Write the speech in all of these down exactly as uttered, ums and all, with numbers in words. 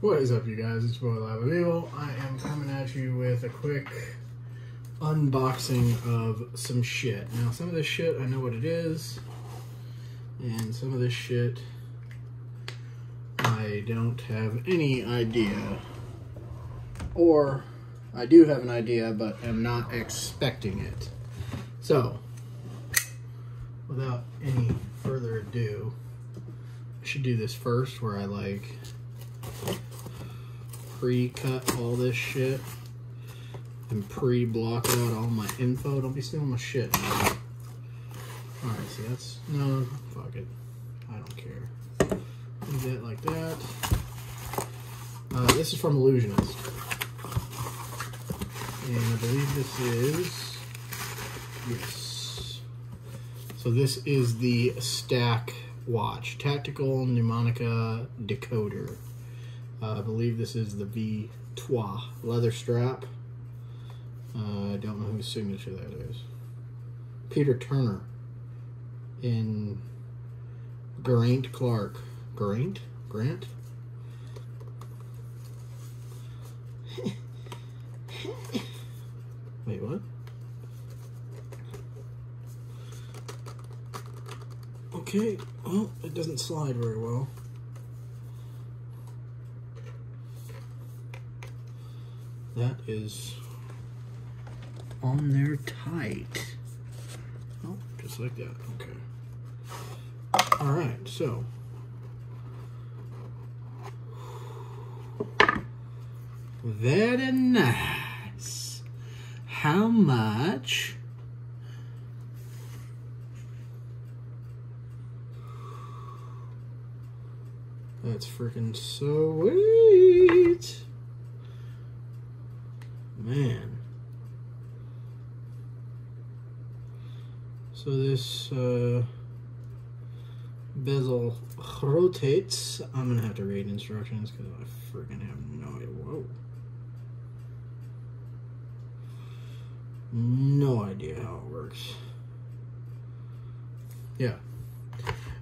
What is up, you guys? It's your boy Live of Evil. I am coming at you with a quick unboxing of some shit. Now, some of this shit, I know what it is, and some of this shit, I don't have any idea. Or, I do have an idea, but am not expecting it. So, without any further ado, I should do this first, where I, like, pre-cut all this shit and pre-block out all my info. Don't be stealing my shit. Alright, so that's, no, fuck it. I don't care. Leave that like that. Uh, this is from Ellusionist. And I believe this is, yes. So this is the Stack Watch Tactical Mnemonica Decoder. Uh, I believe this is the V Trois Leather Strap. Uh, I don't know whose signature that is. Peter Turner and Grant Clark. Grant? Grant? Wait, what? Okay, well, it doesn't slide very well. That is on there tight. Oh, just like that. Okay. All right. So very nice. How much? That's freaking sweet. Man. So this uh, bezel rotates. I'm going to have to read instructions because I freaking have no idea. Whoa. No idea how it works. Yeah.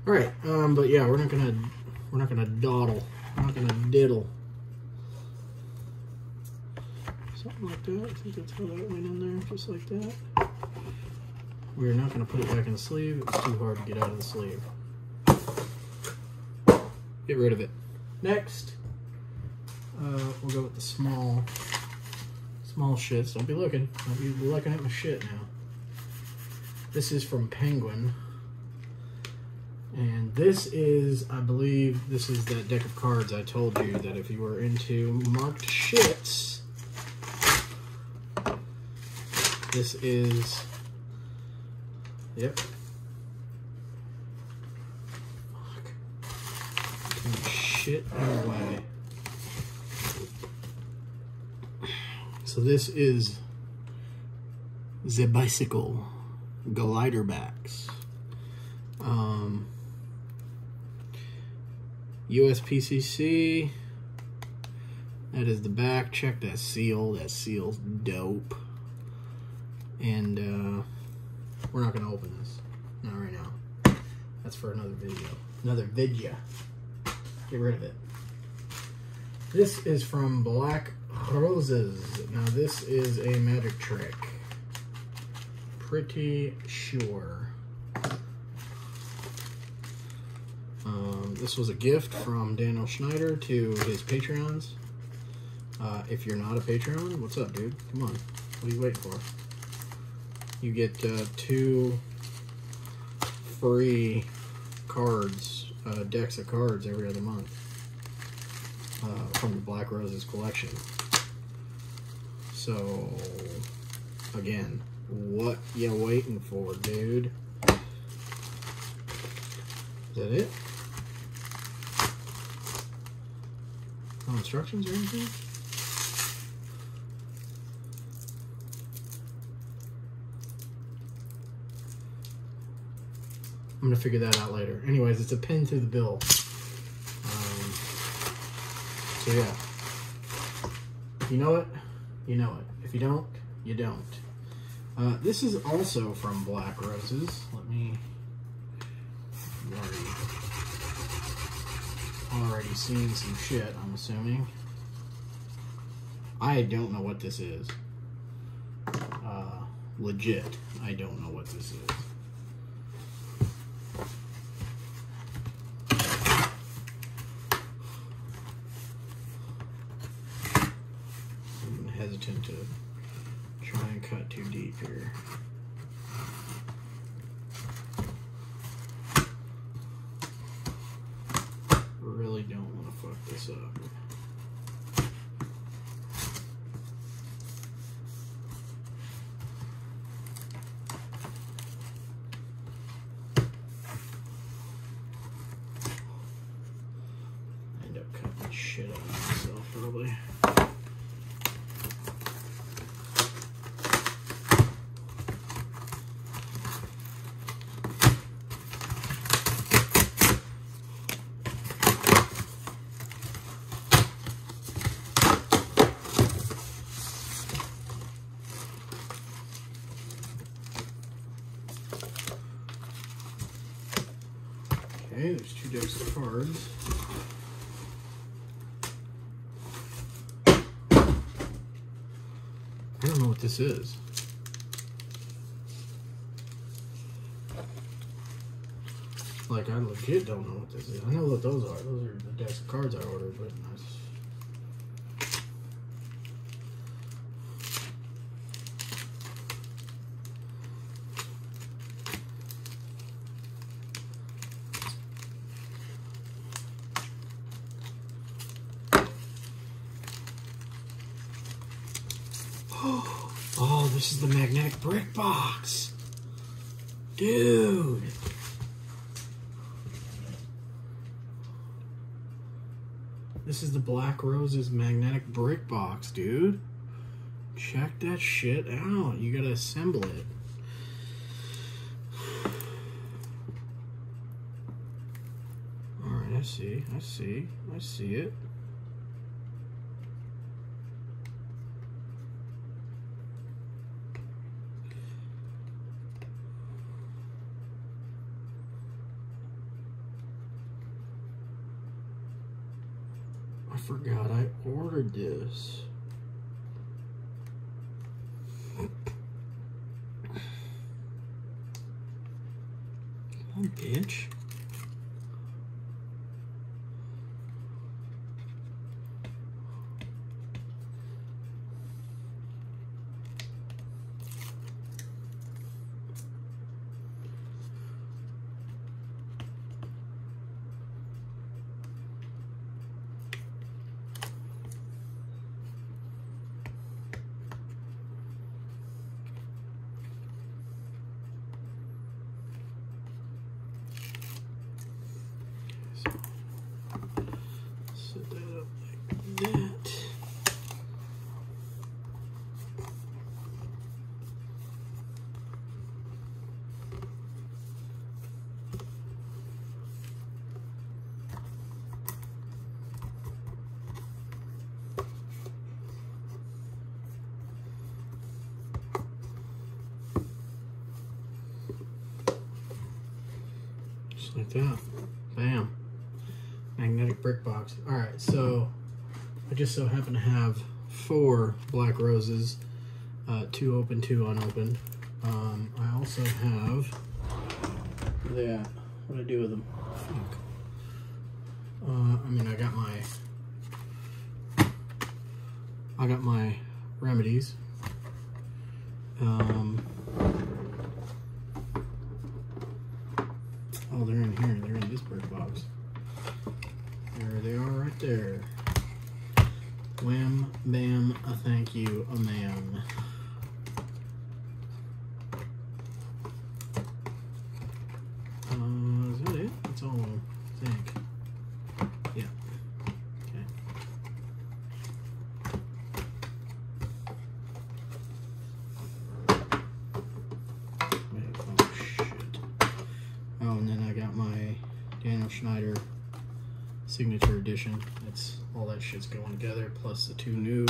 Alright. Um, but yeah, we're not going to, we're not going to dawdle. We're not going to diddle. Something like that. I think that's how that went in there, just like that. We're not going to put it back in the sleeve. It's too hard to get out of the sleeve. Get rid of it. Next, uh, we'll go with the small, small shits. Don't be looking. Don't be looking at my shit now. This is from Penguin. And this is, I believe, this is that deck of cards I told you that if you were into marked shits, this is, yep. Fuck. Put shit away. So this is Ze Bicycle glider backs. Um, U S P C C. That is the back. Check that seal. That seal's dope. And uh, we're not going to open this. Not right now. That's for another video. Another vidya. Get rid of it. This is from Black Roses. Now this is a magic trick. Pretty sure. Um, this was a gift from Daniel Schneider to his Patreons. Uh, if you're not a Patreon, what's up, dude? Come on. What are you waiting for? You get uh, two free cards, uh, decks of cards every other month uh, from the Black Roses collection. So, again, what you waiting for, dude? Is that it? No instructions or anything? I'm going to figure that out later. Anyways, it's a pin through the bill. Um, so, yeah. You know it, you know it. If you don't, you don't. Uh, this is also from Black Roses. Let me worry. already seen some shit, I'm assuming. I don't know what this is. Uh, legit, I don't know what this is. I'm hesitant to try and cut too deep here. Really don't want to fuck this up. Okay, there's two decks of cards. I don't know what this is. Like, I legit don't know what this is. I know what those are. Those are the decks of cards I ordered, but this is the magnetic brick box. Dude. This is the Black Roses magnetic brick box, dude. Check that shit out. You gotta assemble it. Alright, I see, I see, I see it. I forgot I ordered this. Come on, bitch. Like that. Bam. Magnetic brick box. Alright, so I just so happen to have four Black Roses, uh, two open, two unopened. Um, I also have, where they at? What do I do with them? Fuck. Uh, I mean, I got my, I got my Remedies. Um... Oh, they're in here. They're in this bird box. There they are right there. Wham, bam, a thank you, a man. Uh, is that it? That's all I think. Yeah. Okay. Wait, oh, shit. Oh, and then I got my Daniel Schneider Signature Edition. That's all that shit's going together, plus the two new,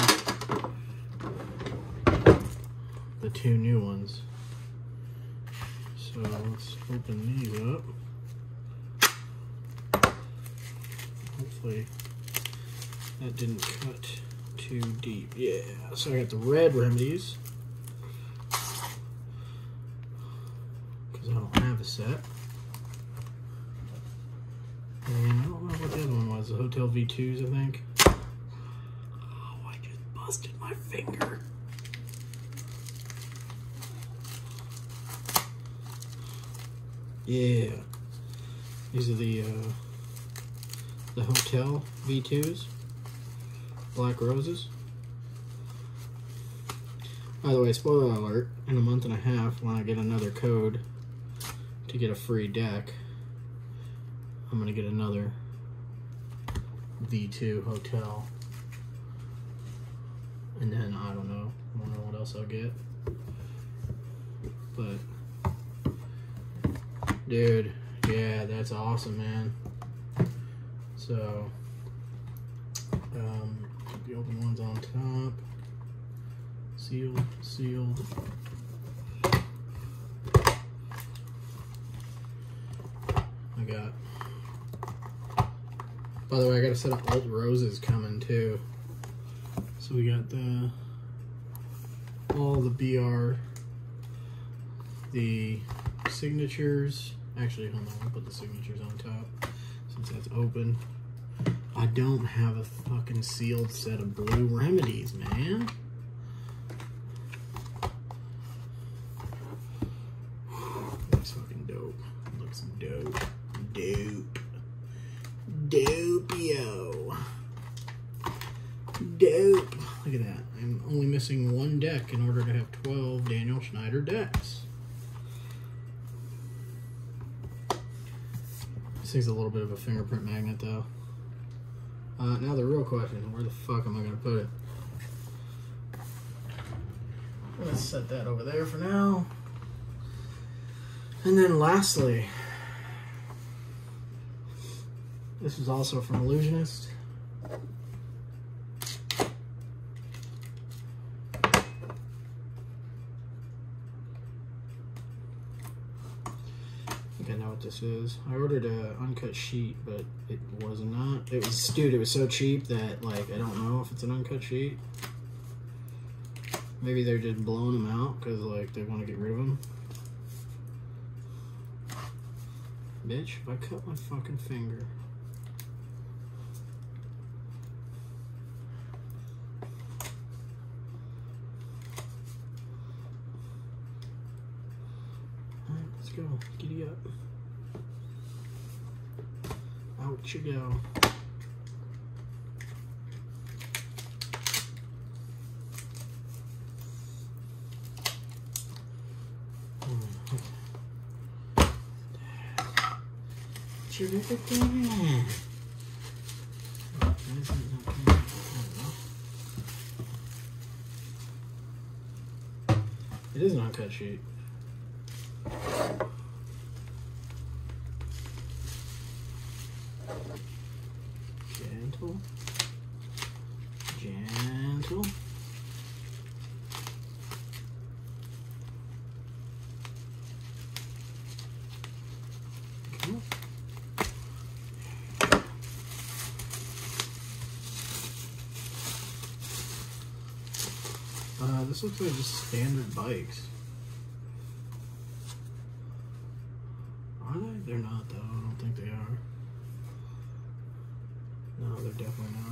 the two new ones. So let's open these up. hopefully that didn't cut too deep. Yeah, so I got the Red Remedies, because I don't have a set. And I don't know what the other one was, the Hotel V twos, I think. Oh, I just busted my finger. Yeah, these are the uh, the Hotel V twos, Black Roses. By the way, spoiler alert, in a month and a half when I get another code to get a free deck, I'm gonna get another V two Hotel. And then, I don't know, I don't know what else I'll get. But... dude, yeah, that's awesome, man. So, um, put the open ones on top. Sealed, sealed. I got, by the way, I got a set of alt roses coming too. So we got the, all the B R, the signatures. Actually, hold on, I'll put the signatures on top, since that's open. I don't have a fucking sealed set of Blue Remedies, man. That's fucking dope. Looks dope. Dope. Dope-yo. Dope. Look at that. I'm only missing one deck in order to have twelve Daniel Schneider decks. This thing's a little bit of a fingerprint magnet, though. Uh, now the real question, where the fuck am I going to put it? Let's set that over there for now. And then lastly, this is also from Ellusionist. This is, I ordered a uncut sheet, but it was not, it was, dude, it was so cheap that, like, I don't know if it's an uncut sheet. Maybe they're just blowing them out because, like, they want to get rid of them. Bitch, if I cut my fucking finger. Alright, let's go. Giddy up. Out you go. Terrific. It is an uncut sheet. Gentle, gentle. Cool. Uh, this looks like just standard bikes. Are they? They're not, though. I don't think they are. No, they're definitely not.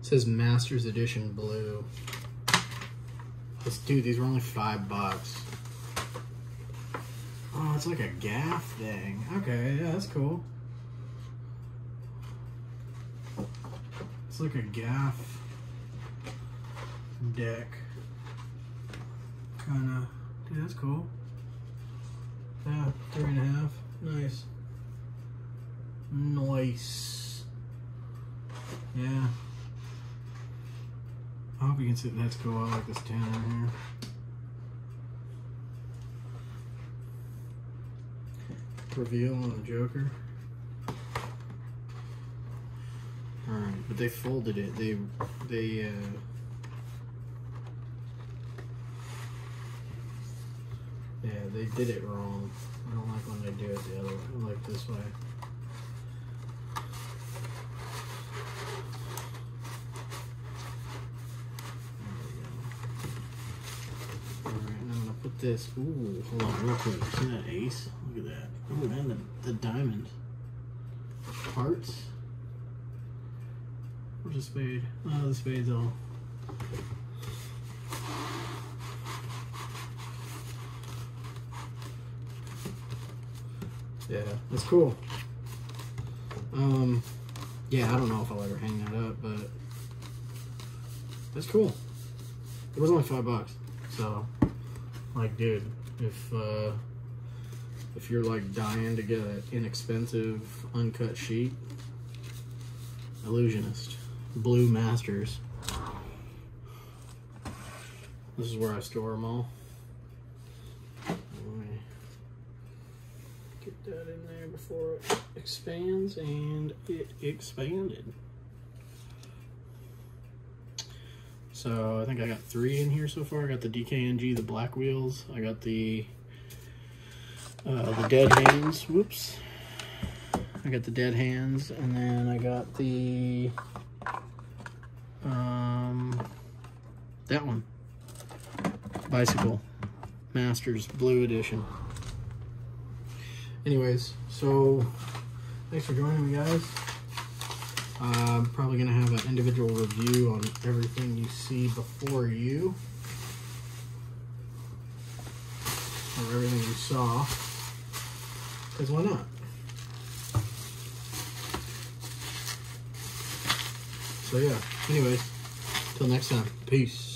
It says Master's Edition Blue. Let's do, these were only five bucks. Oh, it's like a gaff thing. Okay, yeah, that's cool. It's like a gaff deck. Kinda, dude, that's cool. Yeah, three and a half. Nice. Nice. Yeah. I hope you can see the nets go out like this tan in here. Reveal on the Joker. Alright, but they folded it. They, they, uh... yeah, they did it wrong. I don't like when they do it the other way. I like this way. This, ooh, hold on real quick, see that ace? Look at that. Oh man, the, the diamond. Hearts? Where's the spade? Oh, the spade's all. Yeah, that's cool. Um, yeah, I don't know if I'll ever hang that up, but that's cool. It was only five bucks, so. Like, dude, if uh, if you're like dying to get an inexpensive uncut sheet, Ellusionist, Blue Masters. This is where I store them all. Let me get that in there before it expands, and it expanded. So I think I got three in here so far. I got the D K N G, the black wheels. I got the uh, the dead hands. Whoops. I got the dead hands, and then I got the um that one, Bicycle, Masters Blue Edition. Anyways, so thanks for joining me, guys. Uh, I'm probably going to have an individual review on everything you see before you. Or everything you saw. Because why not? So yeah, anyways, till next time. Peace.